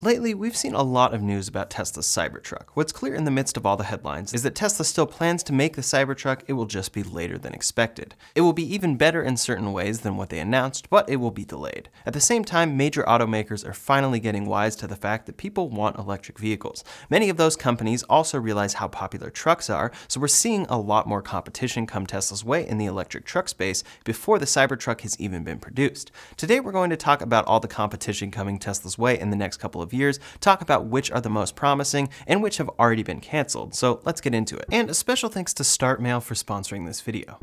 Lately, we've seen a lot of news about Tesla's Cybertruck. What's clear in the midst of all the headlines is that Tesla still plans to make the Cybertruck, it will just be later than expected. It will be even better in certain ways than what they announced, but it will be delayed. At the same time, major automakers are finally getting wise to the fact that people want electric vehicles. Many of those companies also realize how popular trucks are, so we're seeing a lot more competition come Tesla's way in the electric truck space before the Cybertruck has even been produced. Today, we're going to talk about all the competition coming Tesla's way in the next couple of years, talk about which are the most promising and which have already been canceled. So let's get into it. And a special thanks to StartMail for sponsoring this video.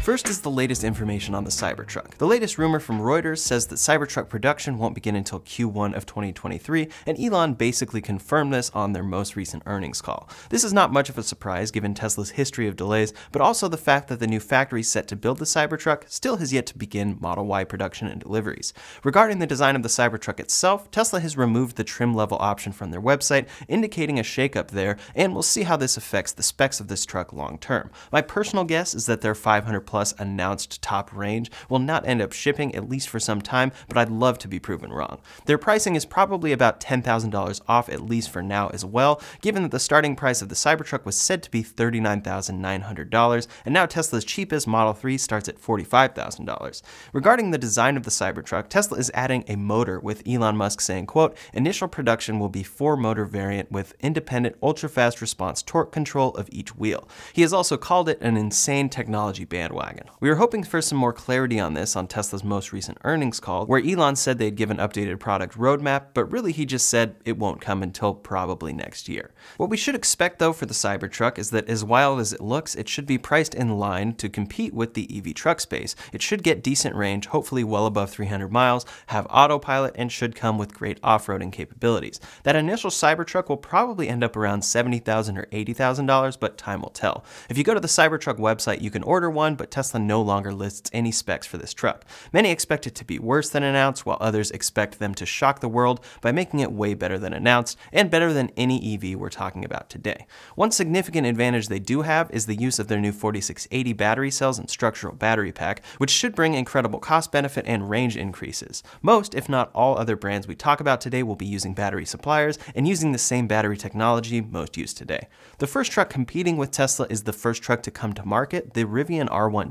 First is the latest information on the Cybertruck. The latest rumor from Reuters says that Cybertruck production won't begin until Q1 of 2023, and Elon basically confirmed this on their most recent earnings call. This is not much of a surprise given Tesla's history of delays, but also the fact that the new factory set to build the Cybertruck still has yet to begin Model Y production and deliveries. Regarding the design of the Cybertruck itself, Tesla has removed the trim level option from their website, indicating a shakeup there, and we'll see how this affects the specs of this truck long term. My personal guess is that their 500+ announced top range will not end up shipping, at least for some time, but I'd love to be proven wrong. Their pricing is probably about $10,000 off, at least for now as well, given that the starting price of the Cybertruck was said to be $39,900, and now Tesla's cheapest Model 3 starts at $45,000. Regarding the design of the Cybertruck, Tesla is adding a motor, with Elon Musk saying, quote, "Initial production will be 4-motor variant with independent ultra-fast response torque control of each wheel." He has also called it an insane technology bandwagon. We were hoping for some more clarity on this on Tesla's most recent earnings call, where Elon said they'd give an updated product roadmap, but really he just said it won't come until probably next year. What we should expect though for the Cybertruck is that as wild as it looks, it should be priced in line to compete with the EV truck space. It should get decent range, hopefully well above 300 miles, have autopilot, and should come with great off-roading capabilities. That initial Cybertruck will probably end up around $70,000 or $80,000, but time will tell. If you go to the Cybertruck website, you can order one, but Tesla no longer lists any specs for this truck. Many expect it to be worse than announced, while others expect them to shock the world by making it way better than announced and better than any EV we're talking about today. One significant advantage they do have is the use of their new 4680 battery cells and structural battery pack, which should bring incredible cost benefit and range increases. Most, if not all, other brands we talk about today will be using battery suppliers and using the same battery technology most used today. The first truck competing with Tesla is the first truck to come to market, the Rivian R1T.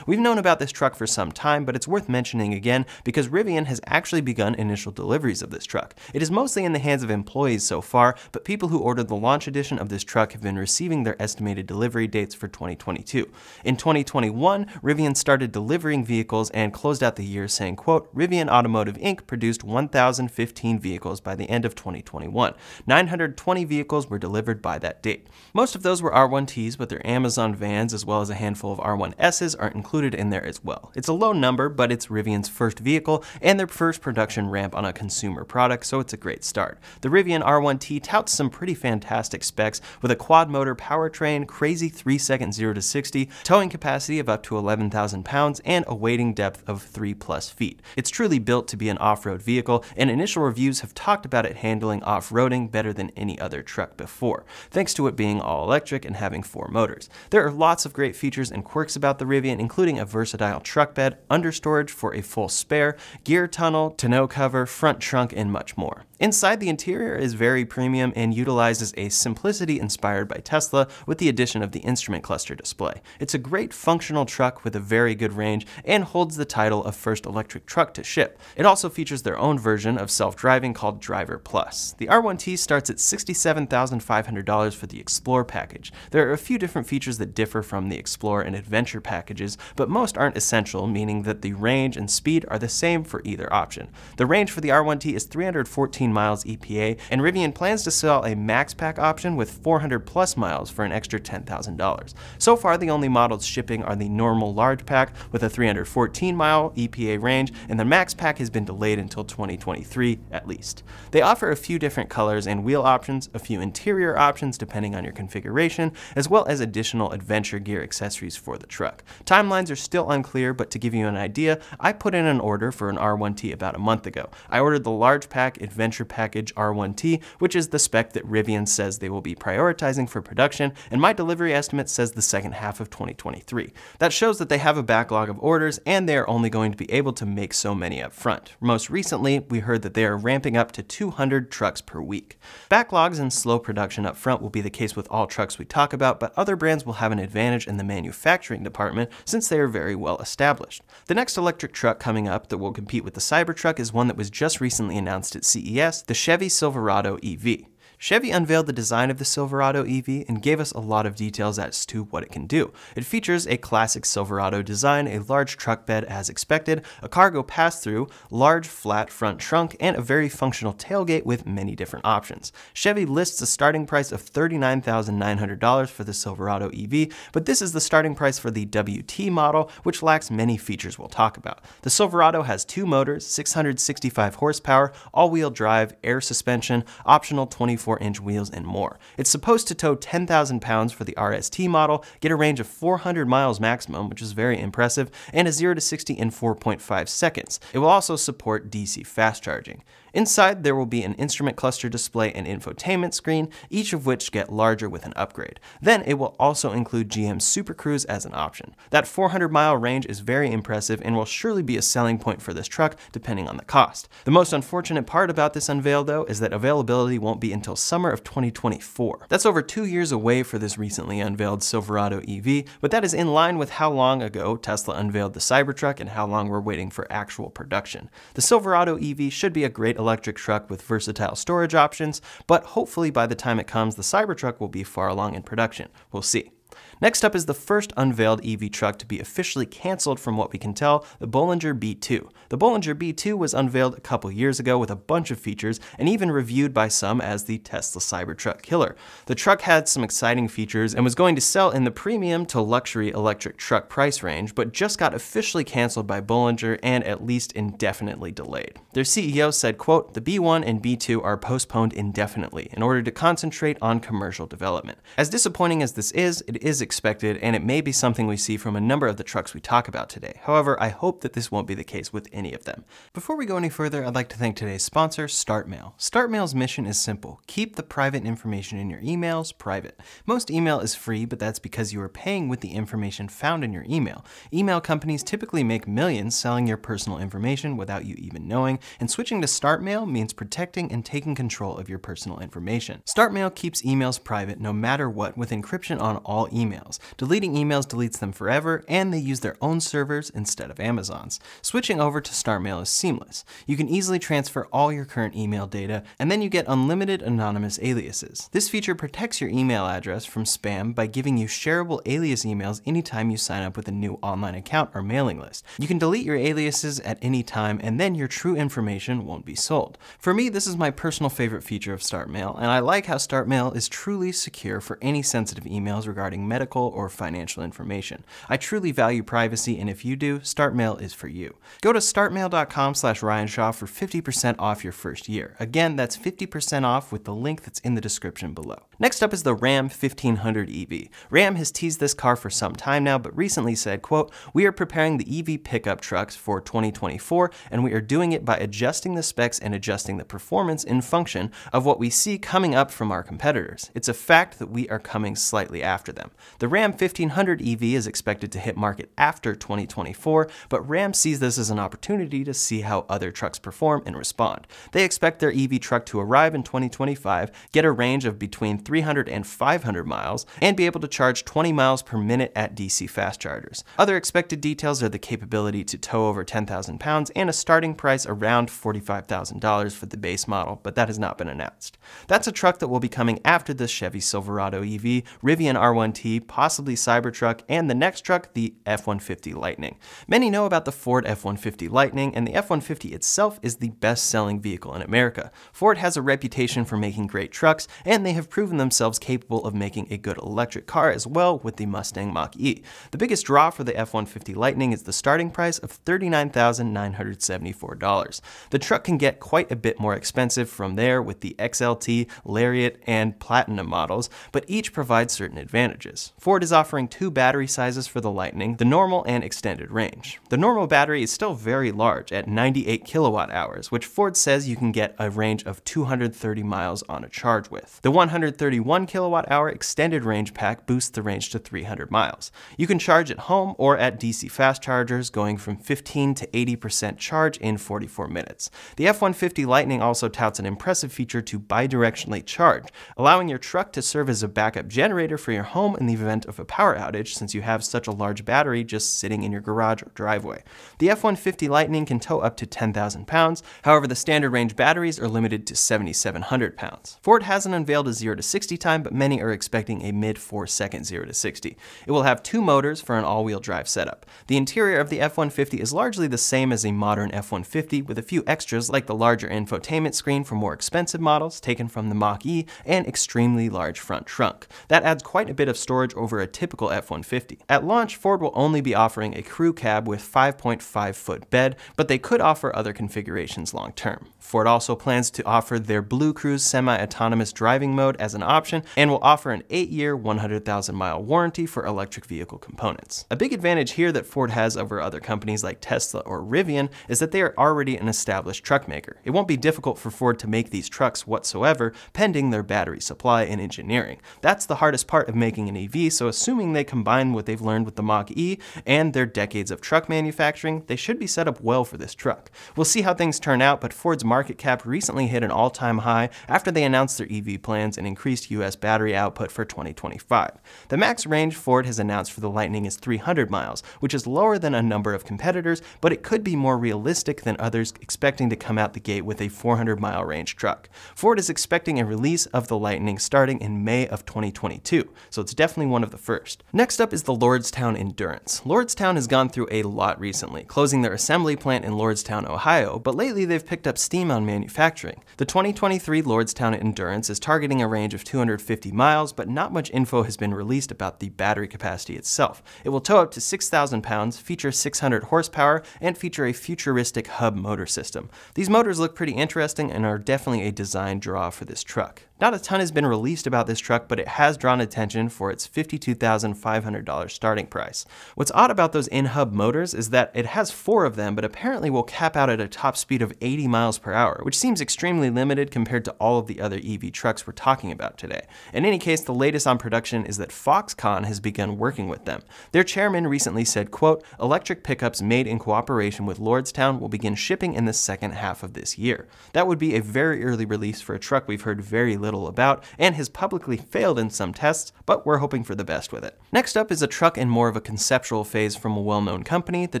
We've known about this truck for some time, but it's worth mentioning again because Rivian has actually begun initial deliveries of this truck. It is mostly in the hands of employees so far, but people who ordered the launch edition of this truck have been receiving their estimated delivery dates for 2022. In 2021, Rivian started delivering vehicles and closed out the year saying, quote, "Rivian Automotive Inc. produced 1,015 vehicles by the end of 2021. 920 vehicles were delivered by that date. Most of those were R1Ts, but they're Amazon vans as well as a handful of R1S aren't included in there as well. It's a low number, but it's Rivian's first vehicle and their first production ramp on a consumer product, so it's a great start. The Rivian R1T touts some pretty fantastic specs with a quad-motor powertrain, crazy 3-second 0-60, towing capacity of up to 11,000 pounds, and a wading depth of 3+ feet. It's truly built to be an off-road vehicle, and initial reviews have talked about it handling off-roading better than any other truck before, thanks to it being all-electric and having 4 motors. There are lots of great features and quirks about the Rivian, including a versatile truck bed, understorage for a full spare, gear tunnel, tonneau cover, front trunk, and much more. Inside, the interior is very premium and utilizes a simplicity inspired by Tesla with the addition of the instrument cluster display. It's a great functional truck with a very good range and holds the title of first electric truck to ship. It also features their own version of self-driving called Driver Plus. The R1T starts at $67,500 for the Explore package. There are a few different features that differ from the Explore and Adventure packages, but most aren't essential, meaning that the range and speed are the same for either option. The range for the R1T is 314 miles EPA, and Rivian plans to sell a max pack option with 400+ miles for an extra $10,000. So far, the only models shipping are the normal large pack with a 314-mile EPA range, and the max pack has been delayed until 2023 at least. They offer a few different colors and wheel options, a few interior options depending on your configuration, as well as additional adventure gear accessories for the truck. truck. Timelines are still unclear, but to give you an idea, I put in an order for an R1T about a month ago. I ordered the large pack adventure package R1T, which is the spec that Rivian says they will be prioritizing for production, and my delivery estimate says the second half of 2023. That shows that they have a backlog of orders and they are only going to be able to make so many up front. Most recently, we heard that they are ramping up to 200 trucks per week. Backlogs and slow production up front will be the case with all trucks we talk about, but other brands will have an advantage in the manufacturing department since they are very well established. The next electric truck coming up that will compete with the Cybertruck is one that was just recently announced at CES, the Chevy Silverado EV. Chevy unveiled the design of the Silverado EV and gave us a lot of details as to what it can do. It features a classic Silverado design, a large truck bed as expected, a cargo pass-through, large flat front trunk, and a very functional tailgate with many different options. Chevy lists a starting price of $39,900 for the Silverado EV, but this is the starting price for the WT model, which lacks many features we'll talk about. The Silverado has two motors, 665 horsepower, all-wheel drive, air suspension, optional 24-inch wheels, and more. It's supposed to tow 10,000 pounds for the RST model, get a range of 400 miles maximum, which is very impressive, and a 0 to 60 in 4.5 seconds. It will also support DC fast charging. Inside, there will be an instrument cluster display and infotainment screen, each of which get larger with an upgrade. Then it will also include GM Super Cruise as an option. That 400-mile range is very impressive and will surely be a selling point for this truck, depending on the cost. The most unfortunate part about this unveil, though, is that availability won't be until summer of 2024. That's over 2 years away for this recently unveiled Silverado EV, but that is in line with how long ago Tesla unveiled the Cybertruck and how long we're waiting for actual production. The Silverado EV should be a great electric truck with versatile storage options, but hopefully by the time it comes, the Cybertruck will be far along in production. We'll see. Next up is the first unveiled EV truck to be officially canceled from what we can tell, the Bollinger B2. The Bollinger B2 was unveiled a couple years ago with a bunch of features and even reviewed by some as the Tesla Cybertruck killer. The truck had some exciting features and was going to sell in the premium to luxury electric truck price range, but just got officially canceled by Bollinger and at least indefinitely delayed. Their CEO said, quote, "The B1 and B2 are postponed indefinitely in order to concentrate on commercial development." As disappointing as this is, it is expected, and it may be something we see from a number of the trucks we talk about today. However, I hope that this won't be the case with any of them. Before we go any further, I'd like to thank today's sponsor, StartMail. StartMail's mission is simple. Keep the private information in your emails private. Most email is free, but that's because you are paying with the information found in your email. Email companies typically make millions selling your personal information without you even knowing, and switching to StartMail means protecting and taking control of your personal information. StartMail keeps emails private no matter what, with encryption on all emails. Deleting emails deletes them forever, and they use their own servers instead of Amazon's. Switching over to StartMail is seamless. You can easily transfer all your current email data, and then you get unlimited anonymous aliases. This feature protects your email address from spam by giving you shareable alias emails anytime you sign up with a new online account or mailing list. You can delete your aliases at any time, and then your true information won't be sold. For me, this is my personal favorite feature of StartMail, and I like how StartMail is truly secure for any sensitive emails regarding medical or financial information. I truly value privacy, and if you do, StartMail is for you. Go to startmail.com/RyanShaw for 50% off your first year. Again, that's 50% off with the link that's in the description below. Next up is the Ram 1500 EV. Ram has teased this car for some time now, but recently said, quote, "We are preparing the EV pickup trucks for 2024, and we are doing it by adjusting the specs and adjusting the performance in function of what we see coming up from our competitors. It's a fact that we are coming slightly after them." The Ram 1500 EV is expected to hit market after 2024, but Ram sees this as an opportunity to see how other trucks perform and respond. They expect their EV truck to arrive in 2025, get a range of between 300 and 500 miles, and be able to charge 20 miles per minute at DC fast chargers. Other expected details are the capability to tow over 10,000 pounds and a starting price around $45,000 for the base model, but that has not been announced. That's a truck that will be coming after the Chevy Silverado EV, Rivian R1T, possibly Cybertruck, and the next truck, the F-150 Lightning. Many know about the Ford F-150 Lightning, and the F-150 itself is the best-selling vehicle in America. Ford has a reputation for making great trucks, and they have proven proven themselves capable of making a good electric car as well with the Mustang Mach-E. The biggest draw for the F-150 Lightning is the starting price of $39,974. The truck can get quite a bit more expensive from there with the XLT, Lariat, and Platinum models, but each provides certain advantages. Ford is offering two battery sizes for the Lightning, the normal and extended range. The normal battery is still very large at 98 kilowatt hours, which Ford says you can get a range of 230 miles on a charge with. The 131 kilowatt hour extended range pack boosts the range to 300 miles. You can charge at home or at DC fast chargers, going from 15 to 80% charge in 44 minutes. The F-150 Lightning also touts an impressive feature to bidirectionally charge, allowing your truck to serve as a backup generator for your home in the event of a power outage, since you have such a large battery just sitting in your garage or driveway. The F-150 Lightning can tow up to 10,000 pounds, however the standard range batteries are limited to 7,700 pounds. Ford hasn't unveiled a 0 to 60 time, but many are expecting a mid-4-second 0 to 60. It will have two motors for an all-wheel drive setup. The interior of the F-150 is largely the same as a modern F-150, with a few extras like the larger infotainment screen for more expensive models taken from the Mach-E and extremely large front trunk. That adds quite a bit of storage over a typical F-150. At launch, Ford will only be offering a crew cab with 5.5-foot bed, but they could offer other configurations long term. Ford also plans to offer their Blue Cruise semi-autonomous driving mode as an option and will offer an 8-year, 100,000-mile warranty for electric vehicle components. A big advantage here that Ford has over other companies like Tesla or Rivian is that they are already an established truck maker. It won't be difficult for Ford to make these trucks whatsoever, pending their battery supply and engineering. That's the hardest part of making an EV, so assuming they combine what they've learned with the Mach-E and their decades of truck manufacturing, they should be set up well for this truck. We'll see how things turn out, but Ford's market cap recently hit an all-time high after they announced their EV plans and increased US battery output for 2025. The max range Ford has announced for the Lightning is 300 miles, which is lower than a number of competitors, but it could be more realistic than others expecting to come out the gate with a 400-mile range truck. Ford is expecting a release of the Lightning starting in May of 2022, so it's definitely one of the first. Next up is the Lordstown Endurance. Lordstown has gone through a lot recently, closing their assembly plant in Lordstown, Ohio, but lately they've picked up steam on manufacturing. The 2023 Lordstown Endurance is targeting a range of 250 miles, but not much info has been released about the battery capacity itself. It will tow up to 6,000 pounds, feature 600 horsepower, and feature a futuristic hub motor system. These motors look pretty interesting and are definitely a design draw for this truck. Not a ton has been released about this truck, but it has drawn attention for its $52,500 starting price. What's odd about those in-hub motors is that it has 4 of them, but apparently will cap out at a top speed of 80 miles per hour, which seems extremely limited compared to all of the other EV trucks we're talking about today. In any case, the latest on production is that Foxconn has begun working with them. Their chairman recently said, quote, "Electric pickups made in cooperation with Lordstown will begin shipping in the second half of this year." That would be a very early release for a truck we've heard very little about and has publicly failed in some tests, but we're hoping for the best with it. Next up is a truck in more of a conceptual phase from a well-known company, the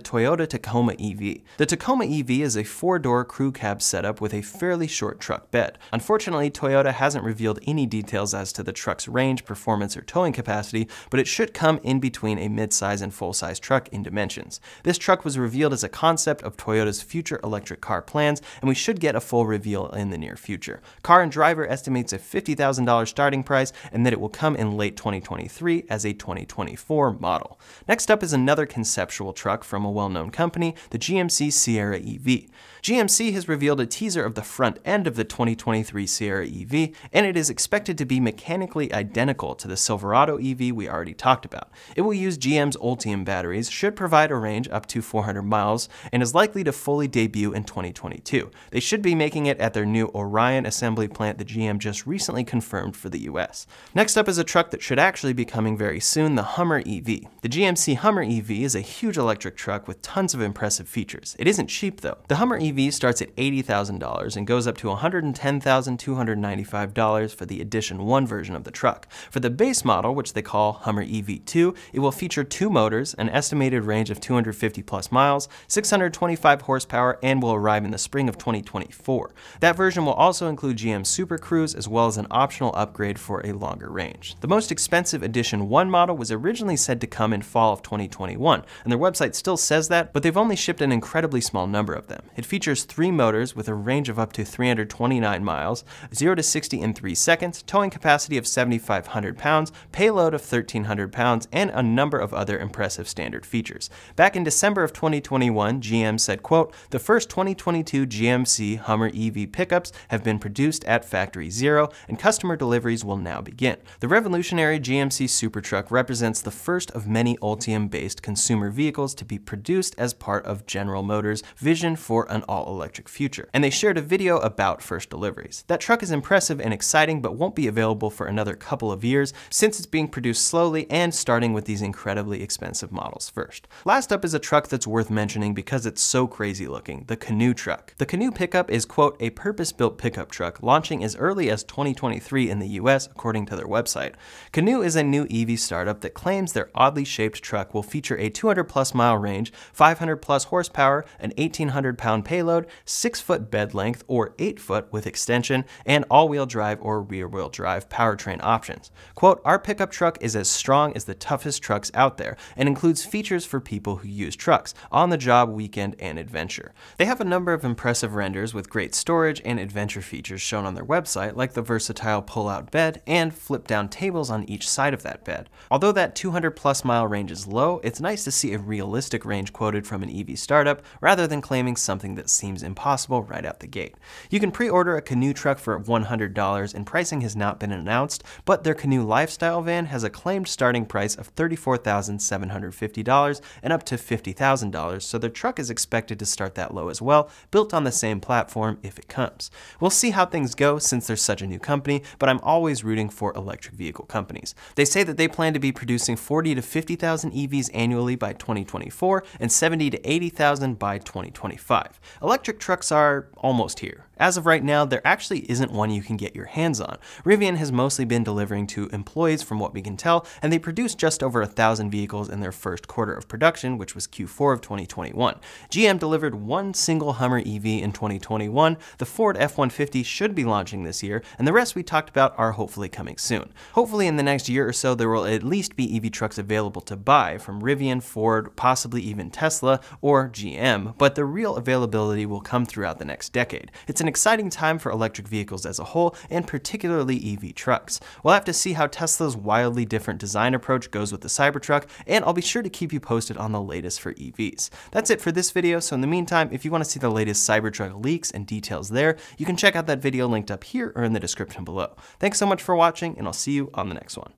Toyota Tacoma EV. The Tacoma EV is a 4-door crew cab setup with a fairly short truck bed. Unfortunately, Toyota hasn't revealed any details as to the truck's range, performance, or towing capacity, but it should come in between a mid-size and full-size truck in dimensions. This truck was revealed as a concept of Toyota's future electric car plans, and we should get a full reveal in the near future. Car and Driver estimates a $50,000 starting price and that it will come in late 2023 as a 2024 model. Next up is another conceptual truck from a well-known company, the GMC Sierra EV. GMC has revealed a teaser of the front end of the 2023 Sierra EV, and it is expected to be mechanically identical to the Silverado EV we already talked about. It will use GM's Ultium batteries, should provide a range up to 400 miles, and is likely to fully debut in 2022. They should be making it at their new Orion assembly plant that GM just recently confirmed for the US. Next up is a truck that should actually be coming very soon, the Hummer EV. The GMC Hummer EV is a huge electric truck with tons of impressive features. It isn't cheap though. The Hummer EV starts at $80,000 and goes up to $110,295 for the Edition 1 version of the truck. For the base model, which they call Hummer EV2, it will feature 2 motors, an estimated range of 250 plus miles, 625 horsepower, and will arrive in the spring of 2024. That version will also include GM Super Cruise as well as an optional upgrade for a longer range. The most expensive Edition 1 model was originally said to come in fall of 2021, and their website still says that, but they've only shipped an incredibly small number of them. It features 3 motors with a range of up to 329 miles, 0 to 60 in 3 seconds, towing capacity of 7,500 pounds, payload of 1,300 pounds, and a number of other impressive standard features. Back in December of 2021, GM said, quote, "The first 2022 GMC Hummer EV pickups have been produced at Factory Zero, and customer deliveries will now begin. The revolutionary GMC Super Cruise represents the first of many Ultium-based consumer vehicles to be produced as part of General Motors' vision for an all-electric future." And they shared a video about first deliveries. "That truck is impressive and exciting, but won't be available for another couple of years since it's being produced slowly and starting with these incredibly expensive models first." Last up is a truck that's worth mentioning because it's so crazy looking, the Canoe Truck. The Canoe Pickup is, quote, "a purpose-built pickup truck launching as early as 2023 in the US, according to their website. Canoo is a new EV startup that claims their oddly shaped truck will feature a 200-plus-mile range, 500-plus horsepower, an 1,800-pound payload, 6-foot bed length or 8-foot with extension, and all-wheel drive or rear-wheel drive powertrain options. Quote, "Our pickup truck is as strong as the toughest trucks out there and includes features for people who use trucks, on-the-job, weekend, and adventure." They have a number of impressive renders with great storage and adventure features shown on their website, like the versatile pull-out bed and flip-down tables on each side of that bed. Although that 200-plus-mile range is low, it's nice to see a realistic range quoted from an EV startup rather than claiming something that seems impossible right out the gate. You can pre-order a Canoe Truck for $100, and pricing has not been announced, but their Canoe Lifestyle van has a claimed starting price of $34,750 and up to $50,000, so their truck is expected to start that low as well, built on the same platform if it comes. We'll see how things go since they're such a new company, but I'm always rooting for electric vehicle companies. They say that they plan to be producing 40,000 to 50,000 EVs annually by 2024 and 70,000 to 80,000 by 2025. Electric trucks are almost here. As of right now, there actually isn't one you can get your hands on. Rivian has mostly been delivering to employees from what we can tell, and they produced just over 1,000 vehicles in their first quarter of production, which was Q4 of 2021. GM delivered one single Hummer EV in 2021, the Ford F-150 should be launching this year, and the rest we talked about are hopefully coming soon. Hopefully in the next year or so, there will at least be EV trucks available to buy from Rivian, Ford, possibly even Tesla or GM, but the real availability will come throughout the next decade. It's an exciting time for electric vehicles as a whole, and particularly EV trucks. We'll have to see how Tesla's wildly different design approach goes with the Cybertruck, and I'll be sure to keep you posted on the latest for EVs. That's it for this video, so in the meantime, if you want to see the latest Cybertruck leaks and details there, you can check out that video linked up here or in the description below. Thanks so much for watching, and I'll see you on the next one.